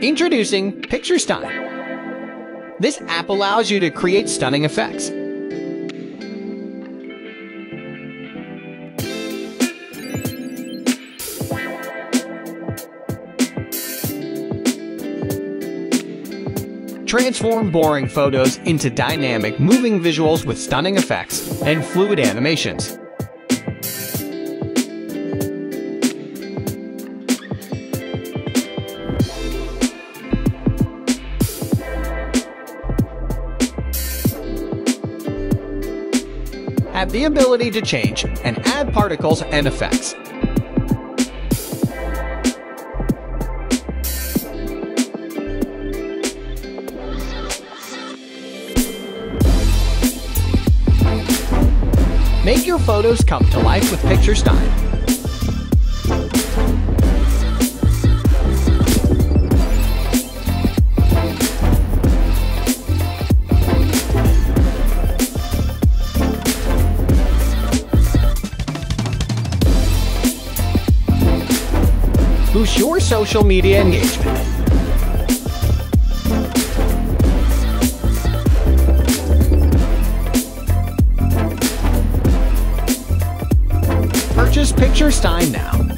Introducing Picturestein. This app allows you to create stunning effects. Transform boring photos into dynamic, moving visuals with stunning effects and fluid animations. Have the ability to change and add particles and effects. Make your photos come to life with Picturestein. Boost your social media engagement. Purchase Picturestein now.